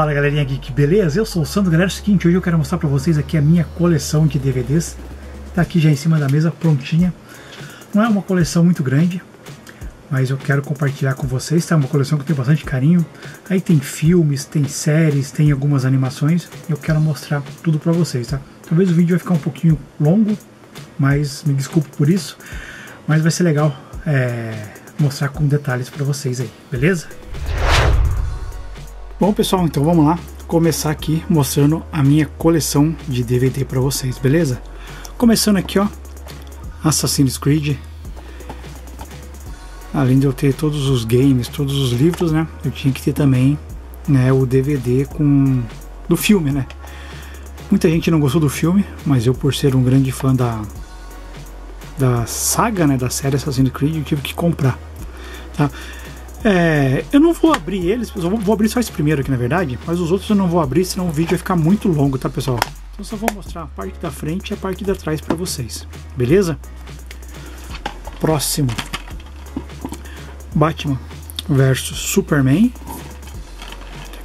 Fala galerinha geek, beleza? Eu sou o Sandro, galera. É o seguinte, hoje eu quero mostrar pra vocês aqui a minha coleção de DVDs. Tá aqui já em cima da mesa, prontinha. Não é uma coleção muito grande, mas eu quero compartilhar com vocês, tá? É uma coleção que eu tenho bastante carinho. Aí tem filmes, tem séries, tem algumas animações. Eu quero mostrar tudo pra vocês, tá? Talvez o vídeo vai ficar um pouquinho longo, mas me desculpe por isso. Mas vai ser legal mostrar com detalhes pra vocês aí, beleza? Bom pessoal, então vamos lá começar aqui mostrando a minha coleção de DVD para vocês, beleza? Começando aqui, ó, Assassin's Creed. Além de eu ter todos os games, todos os livros, né? Eu tinha que ter também, né, o DVD do filme, né? Muita gente não gostou do filme, mas eu, por ser um grande fã da saga, né, da série Assassin's Creed, eu tive que comprar, tá? Eu não vou abrir eles, eu vou abrir só esse primeiro aqui na verdade, mas os outros eu não vou abrir, senão o vídeo vai ficar muito longo, tá pessoal? Então só vou mostrar a parte da frente e a parte da trás pra vocês, beleza? Próximo, Batman versus Superman.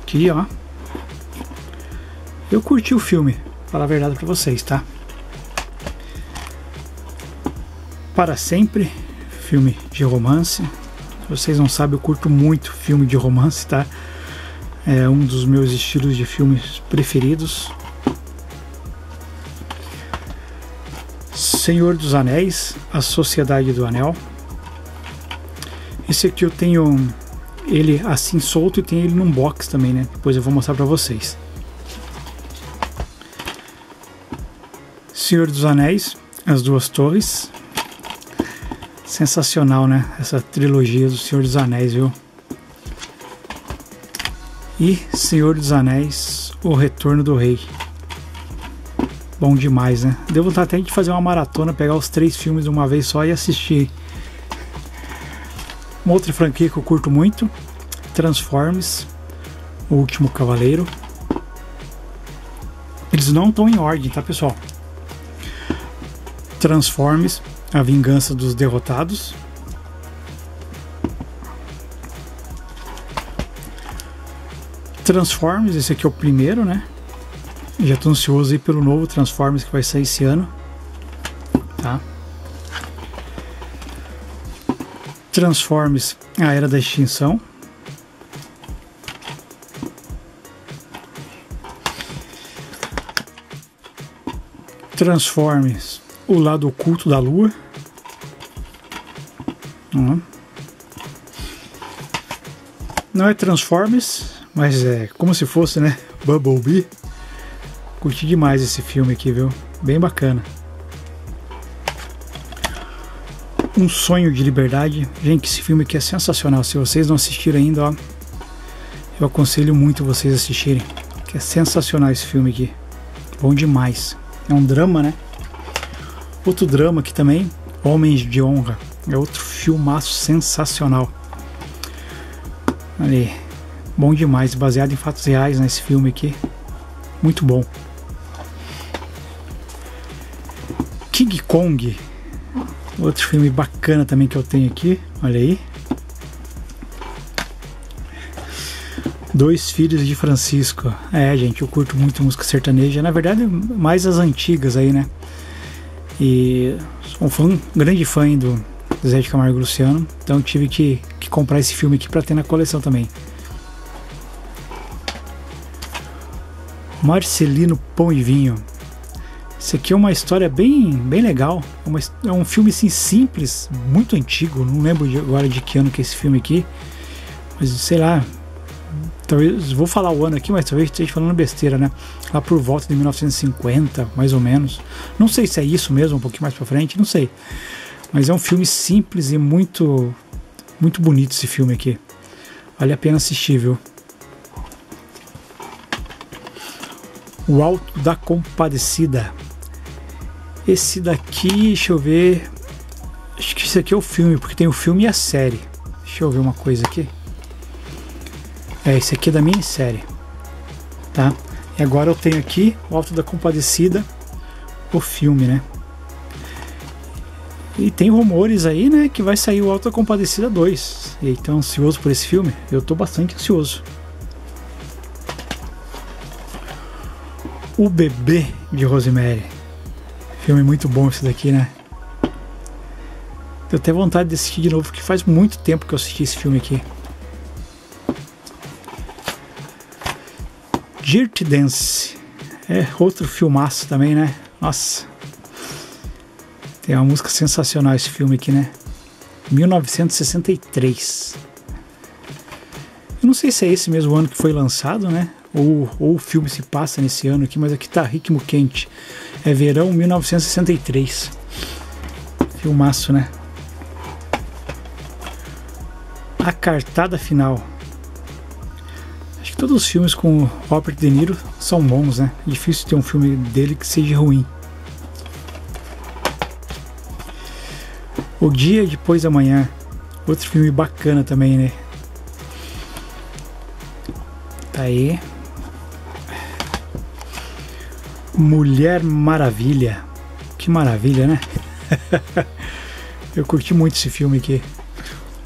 Aqui, ó. Eu curti o filme, falar a verdade pra vocês, tá? Para Sempre, filme de romance. Vocês não sabem, eu curto muito filme de romance, tá? É um dos meus estilos de filmes preferidos. Senhor dos Anéis, A Sociedade do Anel. Esse aqui eu tenho ele assim solto e tenho ele num box também, né? Depois eu vou mostrar pra vocês. Senhor dos Anéis, As Duas Torres. Sensacional, né? Essa trilogia do Senhor dos Anéis, viu? E Senhor dos Anéis, O Retorno do Rei. Bom demais, né? Deu vontade até de fazer uma maratona, pegar os três filmes de uma vez só e assistir. Uma outra franquia que eu curto muito, Transformers, O Último Cavaleiro. Eles não estão em ordem, tá, pessoal? Transformers, A Vingança dos Derrotados. Transformers, esse aqui é o primeiro, né? Já tô ansioso aí pelo novo Transformers que vai sair esse ano, tá? Transformers, A Era da Extinção. Transformers, O Lado Oculto da Lua. Não é Transformers, mas é como se fosse, né? Bumblebee. Curti demais esse filme aqui, viu? Bem bacana. Um Sonho de Liberdade. Gente, esse filme aqui é sensacional. Se vocês não assistiram ainda, ó, eu aconselho muito vocês assistirem, que é sensacional esse filme aqui. Bom demais. É um drama, né? Outro drama aqui também, Homens de Honra. É outro filmaço sensacional. Olha aí, bom demais, baseado em fatos reais nesse filme aqui. Muito bom. King Kong. Outro filme bacana também que eu tenho aqui. Olha aí. Dois Filhos de Francisco. Gente, eu curto muito música sertaneja. Na verdade, mais as antigas aí, né? E sou um grande fã do Zé de Camargo e Luciano, então tive que comprar esse filme aqui para ter na coleção também. Marcelino Pão e Vinho. Esse aqui é uma história bem legal, é um filme assim, simples, muito antigo, não lembro agora de que ano que é esse filme aqui, mas sei lá, talvez, vou falar o ano aqui, mas talvez esteja falando besteira, né? Lá por volta de 1950, mais ou menos. Não sei se é isso mesmo, um pouquinho mais pra frente, não sei. Mas é um filme simples e muito bonito esse filme aqui. Vale a pena assistir, viu? O Auto da Compadecida. Esse daqui, deixa eu ver. Acho que esse aqui é o filme, porque tem o filme e a série. Deixa eu ver uma coisa aqui. Esse aqui é da minissérie, tá? E agora eu tenho aqui O Auto da Compadecida, o filme, né? E tem rumores aí, né, que vai sair o Auto da Compadecida 2. E então, ansioso por esse filme? Eu tô bastante ansioso. O Bebê de Rosemary. Filme muito bom esse daqui, né? Tenho até vontade de assistir de novo, porque faz muito tempo que eu assisti esse filme aqui. Dirty Dance. É outro filmaço também, né? Nossa. Tem uma música sensacional esse filme aqui, né? 1963. Eu não sei se é esse mesmo ano que foi lançado, né? Ou o filme se passa nesse ano aqui, mas aqui tá Ritmo Quente. É verão 1963. Filmaço, né? A Cartada Final. Acho que todos os filmes com o Robert De Niro são bons, né? É difícil ter um filme dele que seja ruim. O Dia Depois da Manhã. Outro filme bacana também, né? Tá aí. Mulher Maravilha. Que maravilha, né? Eu curti muito esse filme aqui.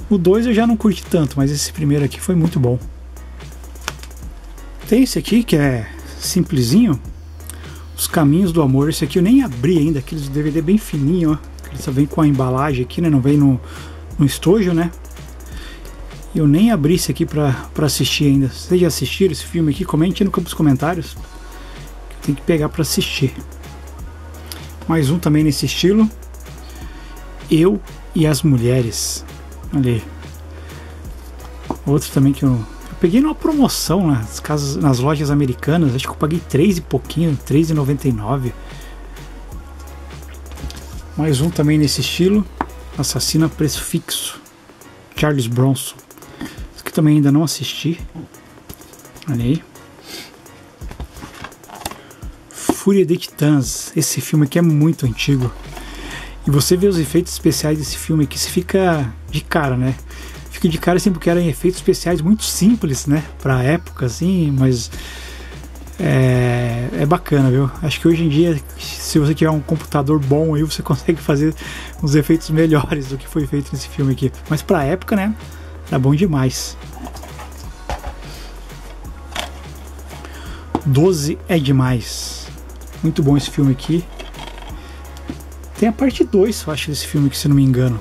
O 2 eu já não curti tanto, mas esse primeiro aqui foi muito bom. Tem esse aqui que é simplesinho. Os Caminhos do Amor. Esse aqui eu nem abri ainda, aqueles DVD bem fininho, ó. Ele só vem com a embalagem aqui, né? Não vem no estojo, né? Eu nem abri isso aqui pra assistir ainda. Vocês já assistiram esse filme aqui? Comente no campo dos comentários. Eu tenho que pegar pra assistir. Mais um também nesse estilo. Eu e as Mulheres. Olha aí. Outro também que eu peguei numa promoção nas lojas americanas. Acho que eu paguei 3 e pouquinho, R$3,99. Mais um também nesse estilo, Assassina Preço Fixo, Charles Bronson. Esse aqui também ainda não assisti. Olha aí. Fúria de Titãs. Esse filme aqui é muito antigo. E você vê os efeitos especiais desse filme aqui, você fica de cara, né? Fica de cara assim porque eram efeitos especiais muito simples, né? Pra época, assim, mas... É bacana, viu? Acho que hoje em dia, se você tiver um computador bom aí, você consegue fazer uns efeitos melhores do que foi feito nesse filme aqui. Mas pra época, né? Tá bom demais. 12 é demais. Muito bom esse filme aqui. Tem a parte 2, eu acho, desse filme aqui, se não me engano.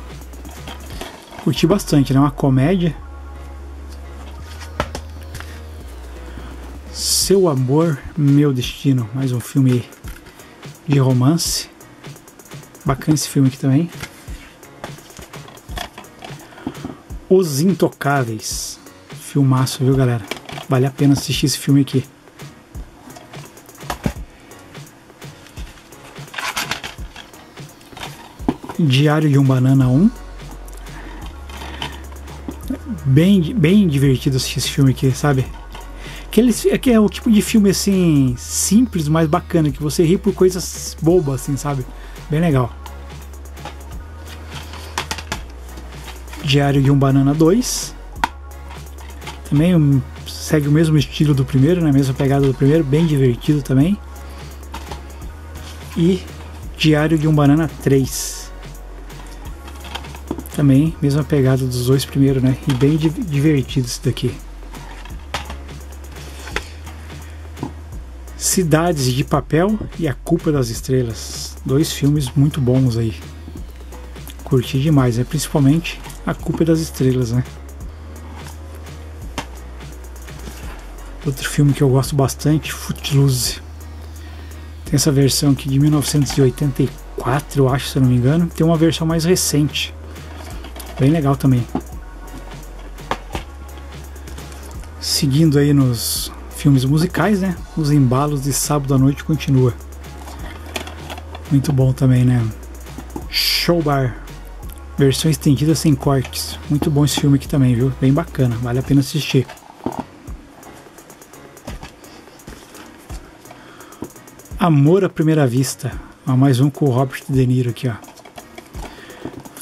Curti bastante, né? Uma comédia. Seu Amor, Meu Destino. Mais um filme de romance. Bacana esse filme aqui também. Os Intocáveis. Filmaço, viu, galera? Vale a pena assistir esse filme aqui. Diário de um Banana 1. Bem divertido assistir esse filme aqui, sabe? Que é o tipo de filme assim simples, mas bacana, que você ri por coisas bobas, assim, sabe? Bem legal. Diário de um Banana 2. Também segue o mesmo estilo do primeiro, né? Mesma pegada do primeiro, bem divertido também. E Diário de um Banana 3. Também mesma pegada dos dois primeiros, né? E bem divertido isso daqui. Cidades de Papel e A Culpa das Estrelas. Dois filmes muito bons aí. Curti demais, né? Principalmente A Culpa das Estrelas, né? Outro filme que eu gosto bastante, Footloose. Tem essa versão aqui de 1984, eu acho, se eu não me engano. Tem uma versão mais recente. Bem legal também. Seguindo aí nos... filmes musicais, né? Os Embalos de Sábado à Noite continua. Muito bom também, né? Show Bar. Versão estendida sem cortes. Muito bom esse filme aqui também, viu? Bem bacana. Vale a pena assistir. Amor à Primeira Vista. Ó, mais um com o Robert De Niro aqui, ó.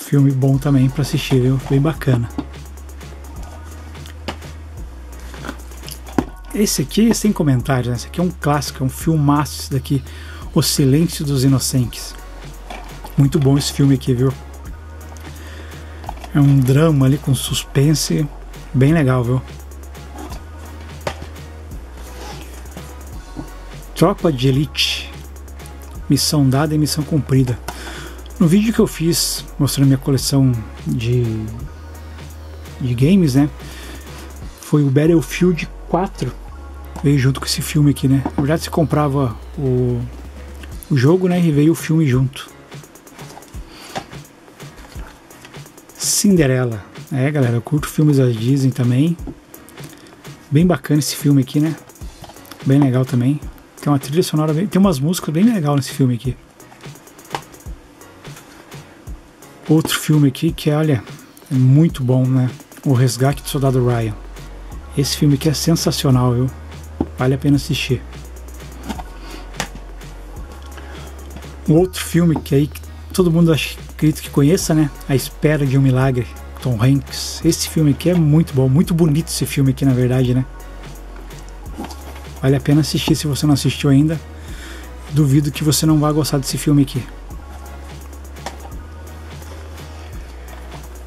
Filme bom também pra assistir, viu? Bem bacana. Esse aqui é sem comentários, né? Esse aqui é um clássico, é um filmaço esse daqui. O Silêncio dos Inocentes. Muito bom esse filme aqui, viu? É um drama ali com suspense. Bem legal, viu? Tropa de Elite, missão dada e missão cumprida. No vídeo que eu fiz mostrando minha coleção de games, né, foi o Battlefield 4, veio junto com esse filme aqui, né. Na verdade, se comprava o jogo, né, e veio o filme junto. Cinderela, é galera, eu curto filmes da Disney também, bem bacana esse filme aqui, né, bem legal também. Tem uma trilha sonora, tem umas músicas bem legal nesse filme aqui. Outro filme aqui que, olha, é muito bom, né? O Resgate do Soldado Ryan. Esse filme aqui é sensacional, viu? Vale a pena assistir. Um outro filme que aí todo mundo acredita que conheça, né? A Espera de um Milagre, Tom Hanks. Esse filme aqui é muito bom, muito bonito esse filme aqui, na verdade, né? Vale a pena assistir se você não assistiu ainda. Duvido que você não vá gostar desse filme aqui.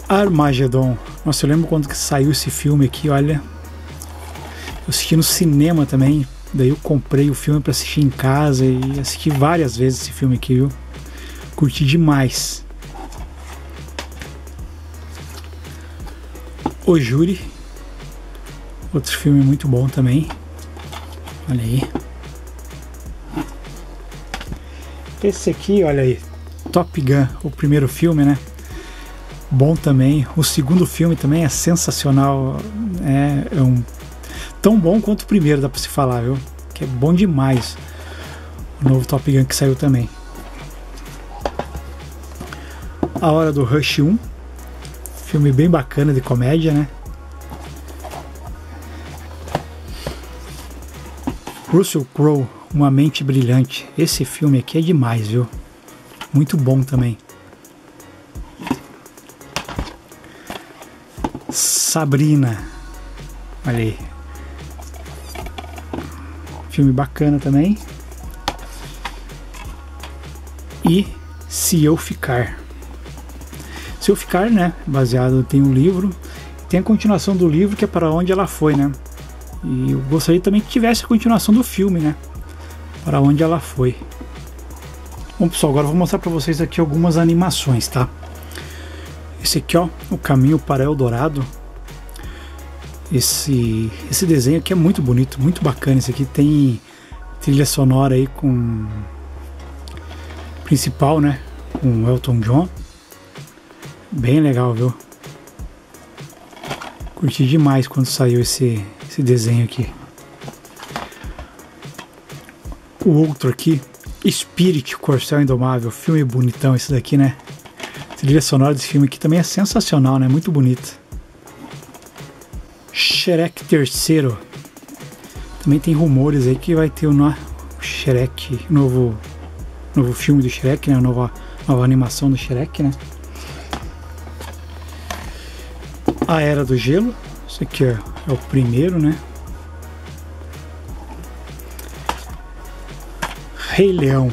Armageddon. Nossa, eu lembro quando que saiu esse filme aqui, olha. Eu assisti no cinema também. Daí eu comprei o filme pra assistir em casa e assisti várias vezes esse filme aqui, viu? Curti demais. O Júri. Outro filme muito bom também. Olha aí. Esse aqui, olha aí. Top Gun, o primeiro filme, né? Bom também. O segundo filme também é sensacional, é um tão bom quanto o primeiro, dá pra se falar, viu? Que é bom demais. O novo Top Gun que saiu também. A Hora do Rush 1, filme bem bacana de comédia, né? Russell Crowe, Uma Mente Brilhante. Esse filme aqui é demais, viu? Muito bom também. Sabrina, olha aí, filme bacana também. E Se Eu Ficar, né, baseado, tem um livro, tem a continuação do livro que é Para Onde Ela Foi, né, e eu gostaria também que tivesse a continuação do filme, né, Para Onde Ela Foi. Bom pessoal, agora eu vou mostrar pra vocês aqui algumas animações, tá? Esse aqui, ó, O Caminho para Eldorado. Esse desenho aqui é muito bonito, muito bacana. Esse aqui tem trilha sonora aí com principal, né, com Elton John. Bem legal, viu? Curti demais quando saiu esse desenho aqui. O outro aqui, Spirit, Corcel Indomável. Filme bonitão esse daqui, né? A trilha sonora desse filme aqui também é sensacional, né? Muito bonita. Shrek III. Também tem rumores aí que vai ter o Shrek, novo filme do Shrek, né? Nova animação do Shrek, né? A Era do Gelo. Esse aqui é o primeiro, né? Rei Leão.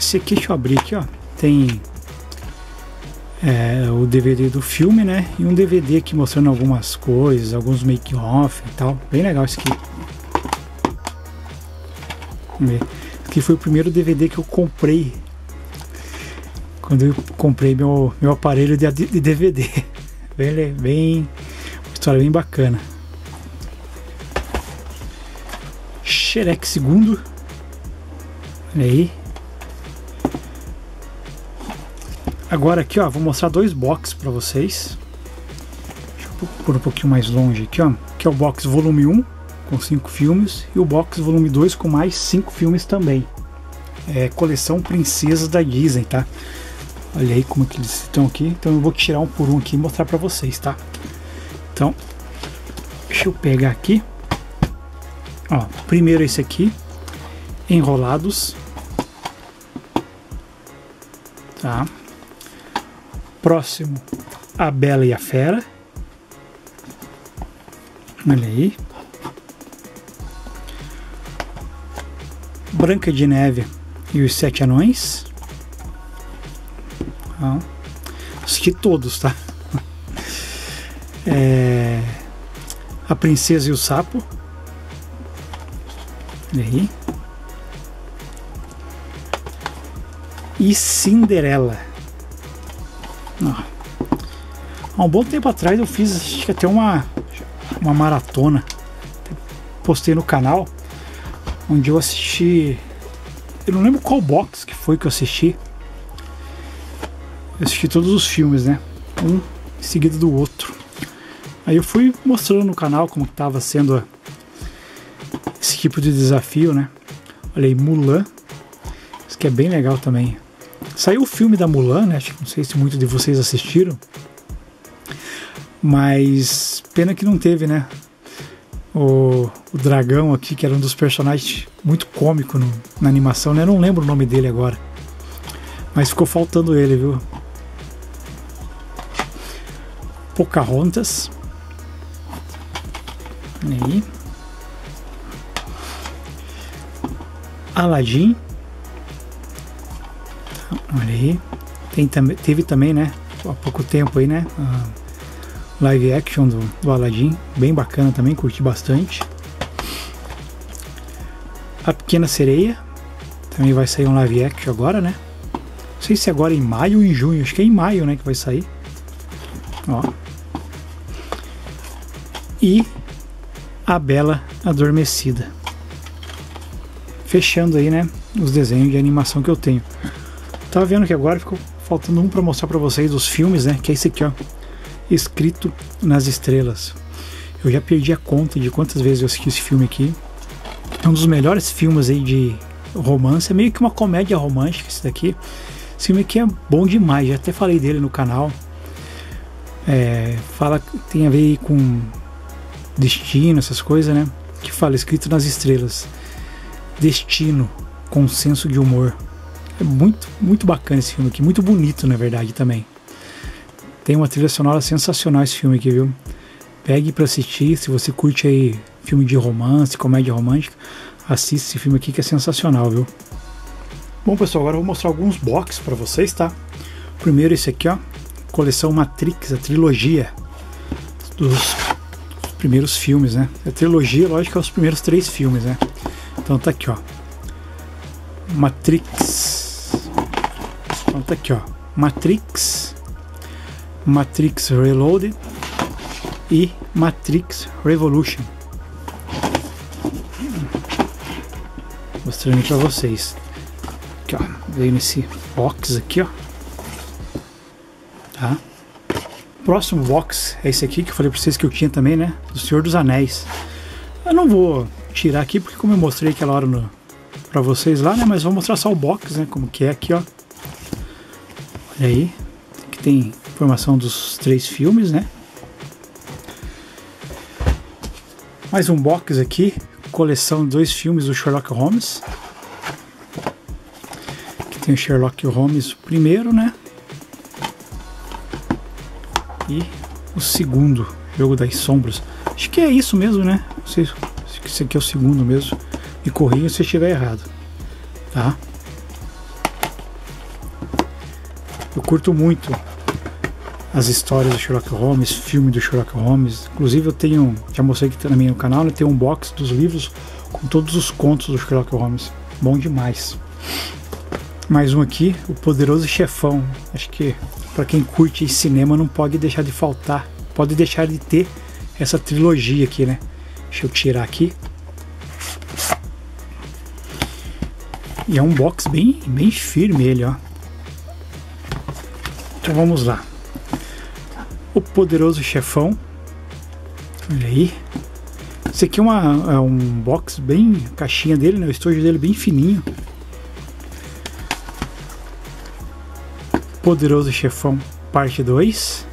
Esse aqui, deixa eu abrir aqui, ó. Tem... o DVD do filme, né, e um DVD aqui mostrando algumas coisas, alguns make-off e tal, bem legal isso aqui. Vamos ver. Esse aqui foi o primeiro DVD que eu comprei, quando eu comprei meu aparelho de DVD, uma história bem bacana. Shrek II, olha aí. Agora aqui, ó, vou mostrar dois boxes pra vocês. Deixa eu pôr um pouquinho mais longe aqui, ó. Que é o box volume 1, com 5 filmes. E o box volume 2, com mais 5 filmes também. É coleção Princesas da Disney, tá? Olha aí como que eles estão aqui. Então eu vou tirar um por um aqui e mostrar pra vocês, tá? Então, deixa eu pegar aqui. Ó, primeiro esse aqui. Enrolados. Tá? Próximo, A Bela e a Fera. Olha aí. Branca de Neve e os Sete Anões. Ah, assisti todos, tá? A Princesa e o Sapo. Olha aí. e Cinderela. Há um bom tempo atrás eu fiz, acho que até uma maratona, postei no canal, onde eu assisti, eu não lembro qual box que foi que eu assisti. Eu assisti todos os filmes, né, um em seguida do outro. Aí eu fui mostrando no canal como estava sendo esse tipo de desafio, né. Olha aí, Mulan, isso que é bem legal também. Saiu o filme da Mulan, né, acho que não sei se muitos de vocês assistiram, mas pena que não teve, né, o dragão aqui, que era um dos personagens muito cômico na animação, né, eu não lembro o nome dele agora, mas ficou faltando ele, viu. Pocahontas. Aí. Aladdin. Olha aí. Teve também, né, há pouco tempo aí, né, live action do Aladdin, bem bacana também, curti bastante. A Pequena Sereia, também vai sair um live action agora, né, não sei se agora em maio ou em junho, acho que é em maio, né, que vai sair, ó. E A Bela Adormecida, fechando aí, né, os desenhos de animação que eu tenho. Tava vendo que agora ficou faltando um para mostrar para vocês os filmes, né, que é esse aqui, ó, Escrito nas Estrelas. Eu já perdi a conta de quantas vezes eu assisti esse filme aqui. É um dos melhores filmes aí de romance, é meio que uma comédia romântica esse daqui. Esse filme aqui é bom demais, já até falei dele no canal. Fala, tem a ver com destino, essas coisas, né, que fala Escrito nas Estrelas, destino com senso de humor. É muito, muito bacana esse filme aqui, muito bonito na verdade também. Tem uma trilha sonora sensacional esse filme aqui, viu? Pegue pra assistir, se você curte aí filme de romance, comédia romântica, assista esse filme aqui que é sensacional, viu? Bom pessoal, agora eu vou mostrar alguns boxes pra vocês, tá? Primeiro esse aqui, ó, coleção Matrix, a trilogia dos primeiros filmes, né? A trilogia, lógico, é os primeiros 3 filmes, né? Então tá aqui, ó, Matrix. Então tá aqui, ó, Matrix, Matrix Reloaded e Matrix Revolution, mostrando para vocês. Aqui, ó, veio nesse box aqui, ó, tá? Próximo box é esse aqui que eu falei para vocês que eu tinha também, né, do Senhor dos Anéis. Eu não vou tirar aqui porque como eu mostrei aquela hora para vocês lá, né, mas vou mostrar só o box, né, como que é aqui, ó. Olha aí, que tem informação dos 3 filmes, né? Mais um box aqui, coleção de 2 filmes do Sherlock Holmes. Aqui tem o Sherlock Holmes o primeiro, né? E o segundo, Jogo das Sombras. Acho que é isso mesmo, né? Não sei se esse aqui é o segundo mesmo. Me corrija se eu estiver errado, tá? Eu curto muito as histórias do Sherlock Holmes, filme do Sherlock Holmes. Inclusive eu tenho, já mostrei aqui também no canal, né, tem um box dos livros com todos os contos do Sherlock Holmes. Bom demais. Mais um aqui, O Poderoso Chefão. Acho que para quem curte cinema não pode deixar de faltar, pode deixar de ter essa trilogia aqui, né? Deixa eu tirar aqui. E é um box bem firme ele, ó. Então vamos lá. O Poderoso Chefão, olha aí, esse aqui é um box bem, a caixinha dele, né, o estojo dele bem fininho. Poderoso Chefão parte 2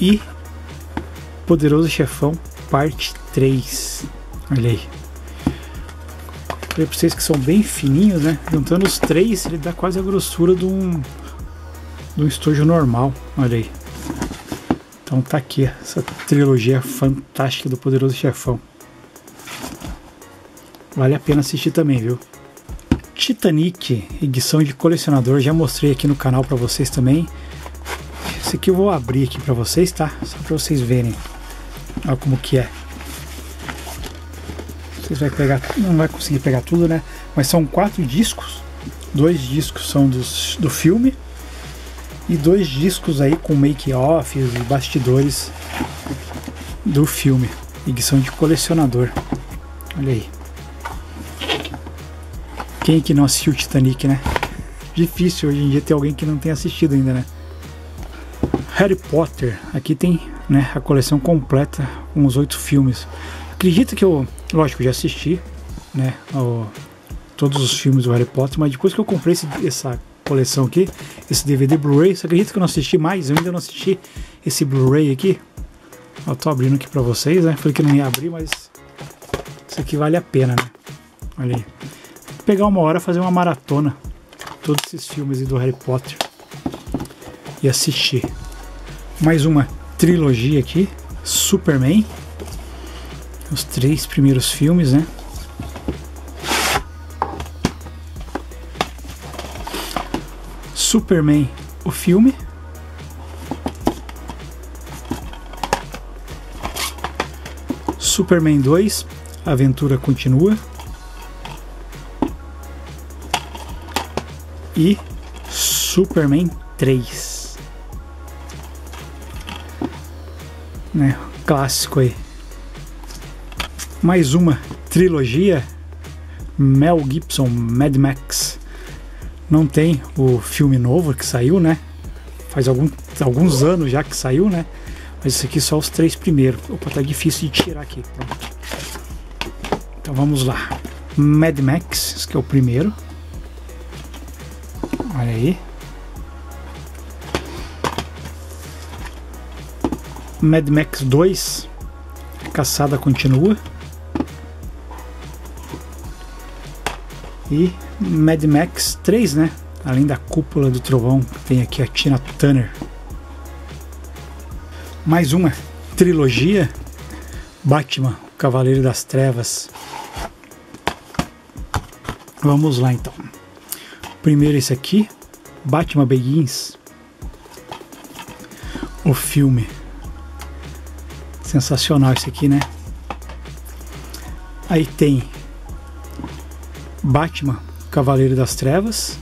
e Poderoso Chefão parte 3, olha aí. Falei pra vocês que são bem fininhos, né, juntando os 3 ele dá quase a grossura de um estojo normal, olha aí. Então tá aqui essa trilogia fantástica do Poderoso Chefão, vale a pena assistir também, viu? Titanic, edição de colecionador, já mostrei aqui no canal pra vocês também. Esse aqui eu vou abrir aqui pra vocês, tá? Só pra vocês verem, olha como que é. Vocês vão pegar, não vai conseguir pegar tudo, né, mas são 4 discos, 2 discos são do filme e 2 discos aí com make-offs e bastidores do filme, e que são de colecionador. Olha aí, quem é que não assistiu o Titanic, né? Difícil hoje em dia ter alguém que não tenha assistido ainda, né? Harry Potter, aqui tem, né, a coleção completa com os 8 filmes. Acredito que eu, lógico, já assisti, né, todos os filmes do Harry Potter, mas depois que eu comprei essa coleção aqui, esse DVD Blu-ray, você acredita que eu não assisti mais? Eu ainda não assisti esse Blu-ray aqui. Eu tô abrindo aqui pra vocês, né? Falei que não ia abrir, mas isso aqui vale a pena, né? Olha aí. Vou pegar uma hora, fazer uma maratona, todos esses filmes aí do Harry Potter, e assistir. Mais uma trilogia aqui, Superman, os 3 primeiros filmes, né? Superman, o filme. Superman 2, a aventura continua. E Superman 3, né? Clássico aí. Mais uma trilogia, Mel Gibson, Mad Max. Não tem o filme novo que saiu, né? Faz alguns anos já que saiu, né? Mas isso aqui só os 3 primeiros. Opa, tá difícil de tirar aqui. Então vamos lá. Mad Max, esse que é o primeiro. Olha aí. Mad Max 2, a caçada continua. E Mad Max 3, né? Além da Cúpula do Trovão, tem aqui a Tina Turner. Mais uma trilogia, Batman, o Cavaleiro das Trevas. Vamos lá então. Primeiro esse aqui, Batman Begins, o filme. Sensacional esse aqui, né? Aí tem Batman, Cavaleiro das Trevas.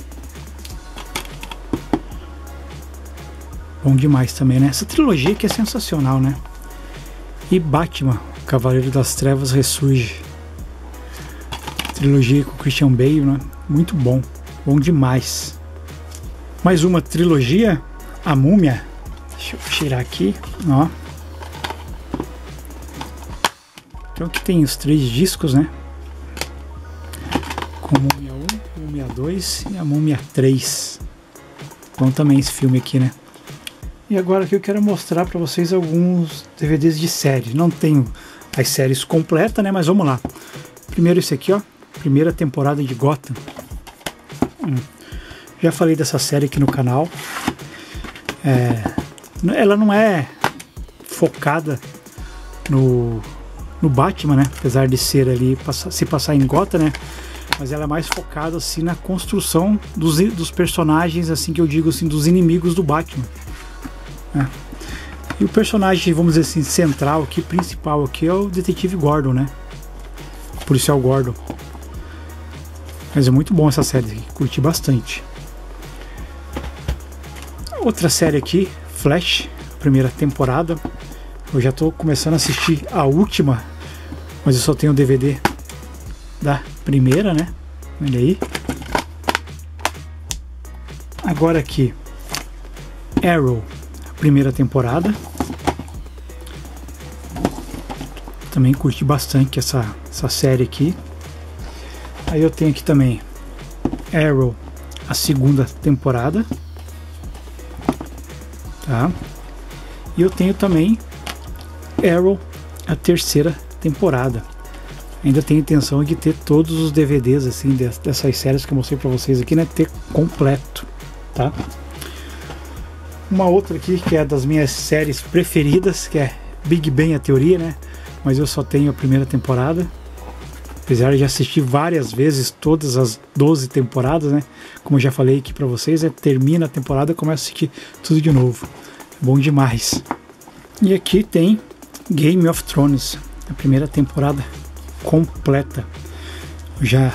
Bom demais também, né? Essa trilogia aqui é sensacional, né? E Batman, Cavaleiro das Trevas ressurge. Trilogia com Christian Bale, né? Muito bom. Bom demais. Mais uma trilogia, A Múmia. Deixa eu tirar aqui, ó. Então aqui tem os 3 discos, né? Com Múmia 1, Múmia 2 e a Múmia 3. Bom também esse filme aqui, né? E agora que eu quero mostrar para vocês alguns DVDs de série. Não tenho as séries completas, né? Mas vamos lá. Primeiro esse aqui, ó. Primeira temporada de Gotham. Já falei dessa série aqui no canal. Ela não é focada no Batman, né? Apesar de ser ali, se passar em Gotham, né? Mas ela é mais focada assim na construção dos personagens, assim, que eu digo assim, dos inimigos do Batman, né? E o personagem, vamos dizer assim, central aqui, principal aqui, é o detetive Gordon, né? O policial Gordon. Mas é muito bom essa série aqui, curti bastante. Outra série aqui, Flash, primeira temporada. Eu já tô começando a assistir a última, mas eu só tenho o DVD da primeira, né? Olha aí. Agora aqui, Arrow, primeira temporada. Também curti bastante essa série aqui. Aí eu tenho aqui também Arrow, a segunda temporada, tá? E eu tenho também Arrow, a terceira temporada. Ainda tenho intenção de ter todos os DVDs assim dessas séries que eu mostrei pra vocês aqui, né? Ter completo, tá? Uma outra aqui que é das minhas séries preferidas, que é Big Bang, a teoria, né? Mas eu só tenho a primeira temporada. Apesar de já assistir várias vezes todas as 12 temporadas, né? Como eu já falei aqui pra vocês, né? Termina a temporada e começa a assistir tudo de novo. Bom demais. E aqui tem Game of Thrones, a primeira temporada completa. Eu já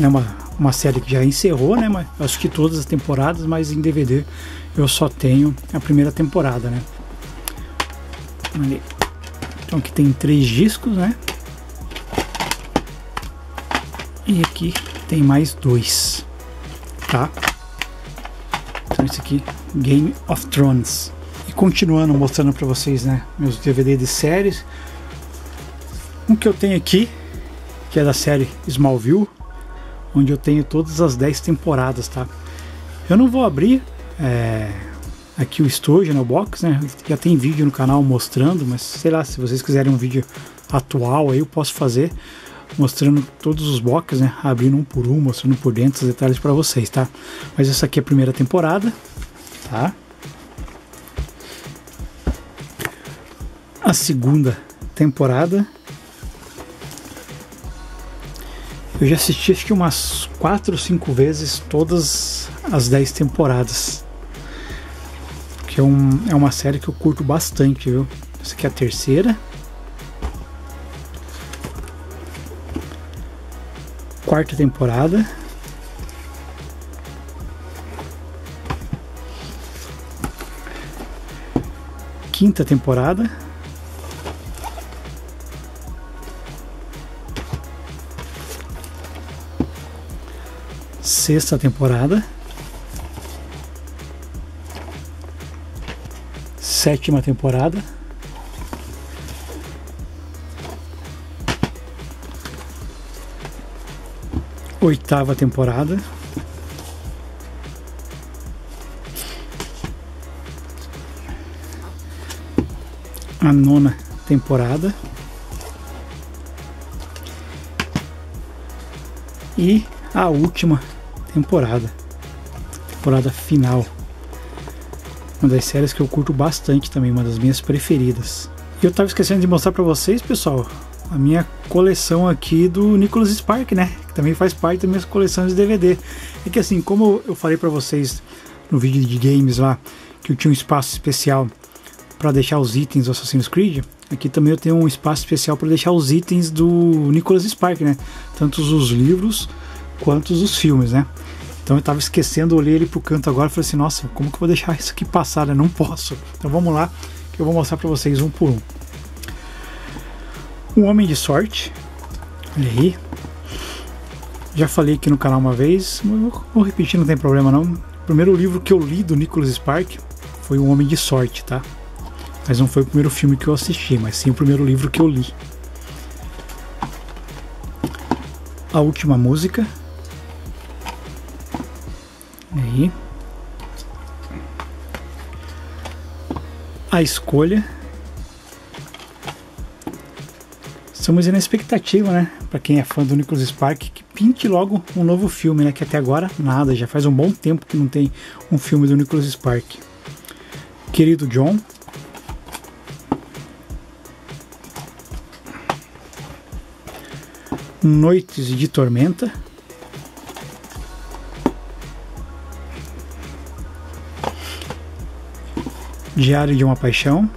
É uma série que já encerrou, né? Mas eu assisti todas as temporadas, mas em DVD eu só tenho a primeira temporada, né? Ali. Então aqui tem 3 discos, né? E aqui tem mais 2, tá? Então esse aqui, Game of Thrones. E continuando mostrando pra vocês, né, meus DVD de séries. Um que eu tenho aqui, que é da série Smallville, onde eu tenho todas as 10 temporadas, tá? Eu não vou abrir aqui o estojo, no box, né? Já tem vídeo no canal mostrando, mas sei lá, se vocês quiserem um vídeo atual aí eu posso fazer, mostrando todos os boxes, né, abrindo um por um, mostrando por dentro os detalhes para vocês, tá? Mas essa aqui é a primeira temporada, tá? A segunda temporada eu já assisti acho que umas 4 ou 5 vezes todas as 10 temporadas, que é uma série que eu curto bastante, viu? Essa aqui é a terceira. Quarta temporada. Quinta temporada. Sexta temporada. Sétima temporada. Oitava temporada. A nona temporada. E a última temporada. Temporada final. Uma das séries que eu curto bastante também, uma das minhas preferidas. E eu tava esquecendo de mostrar pra vocês, pessoal, a minha coleção aqui do Nicholas Sparks, né? Que também faz parte das minhas coleções de DVD. É que assim, como eu falei pra vocês no vídeo de games lá, que eu tinha um espaço especial pra deixar os itens do Assassin's Creed, aqui também eu tenho um espaço especial pra deixar os itens do Nicholas Sparks, né? Tanto os livros quanto os filmes, né? Então eu tava esquecendo, olhei ele pro canto agora e falei assim, nossa, como que eu vou deixar isso aqui passar, né? Não posso. Então vamos lá, que eu vou mostrar pra vocês um por um. Um Homem de Sorte, olha aí, já falei aqui no canal uma vez, vou repetir, não tem problema não. O primeiro livro que eu li do Nicholas Sparks foi Um Homem de Sorte, tá? Mas não foi o primeiro filme que eu assisti, mas sim o primeiro livro que eu li. A Última Música, olha aí. A Escolha. Estamos na expectativa, né, para quem é fã do Nicholas Sparks, que pinte logo um novo filme, né, que até agora nada, já faz um bom tempo que não tem um filme do Nicholas Sparks. Querido John. Noites de Tormenta. Diário de uma Paixão.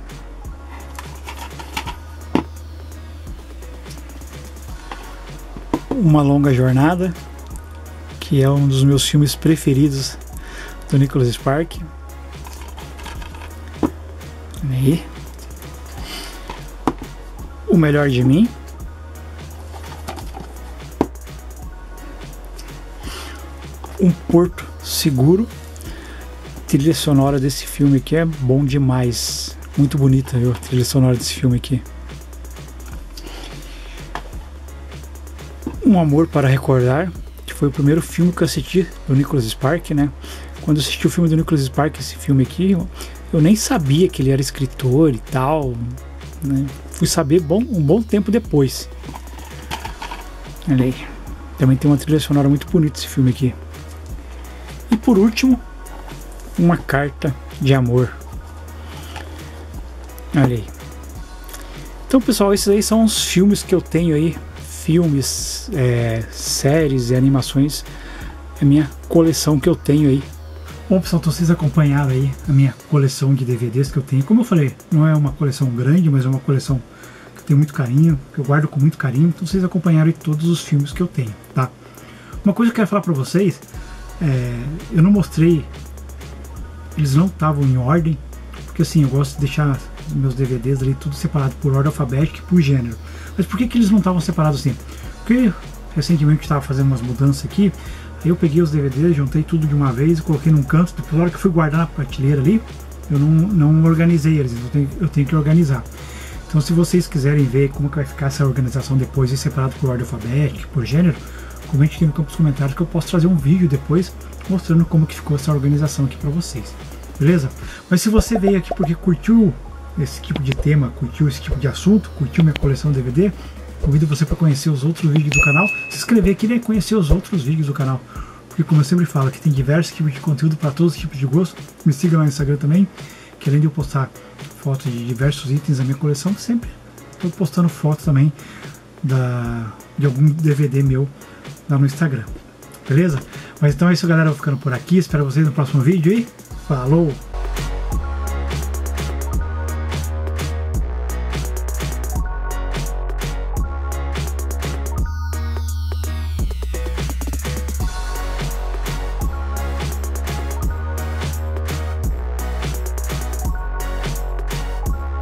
Uma Longa Jornada, que é um dos meus filmes preferidos do Nicholas Sparks. E O Melhor de Mim. Um Porto Seguro. A trilha sonora desse filme aqui é bom demais. Muito bonita, viu? A trilha sonora desse filme aqui. Um Amor para Recordar, que foi o primeiro filme que eu assisti do Nicholas Sparks, né? Quando eu assisti o filme do Nicholas Sparks, esse filme aqui, eu nem sabia que ele era escritor e tal, né? Fui saber um bom tempo depois. Olha aí. Também tem uma trilha sonora muito bonita esse filme aqui. E por último, Uma Carta de Amor. Olha aí. Então, pessoal, esses aí são os filmes que eu tenho aí. Filmes, séries e animações, é a minha coleção que eu tenho aí. Bom, pessoal, então vocês acompanharam aí a minha coleção de DVDs que eu tenho. Como eu falei, não é uma coleção grande, mas é uma coleção que eu tenho muito carinho, que eu guardo com muito carinho. Então vocês acompanharam aí todos os filmes que eu tenho, tá? Uma coisa que eu quero falar pra vocês, eu não mostrei, eles não estavam em ordem, porque assim, eu gosto de deixar meus DVDs ali tudo separado por ordem alfabética e por gênero. Mas por que que eles não estavam separados assim? Porque recentemente estava fazendo umas mudanças aqui, aí eu peguei os DVDs, juntei tudo de uma vez, coloquei num canto, depois na hora que eu fui guardar na prateleira ali, eu não organizei eles, eu tenho que organizar. Então se vocês quiserem ver como que vai ficar essa organização depois e separado por ordem alfabética, por gênero, comente aqui no campo dos comentários que eu posso trazer um vídeo depois mostrando como que ficou essa organização aqui pra vocês, beleza? Mas se você veio aqui porque curtiu esse tipo de tema, curtiu esse tipo de assunto, curtiu minha coleção de DVD, convido você para conhecer os outros vídeos do canal, se inscrever aqui e conhecer os outros vídeos do canal, porque como eu sempre falo, aqui tem diversos tipos de conteúdo para todos os tipos de gosto. Me siga lá no Instagram também, que além de eu postar fotos de diversos itens da minha coleção, sempre estou postando fotos também de algum DVD meu lá no Instagram, beleza? Mas então é isso, galera, eu vou ficando por aqui, espero vocês no próximo vídeo e falou!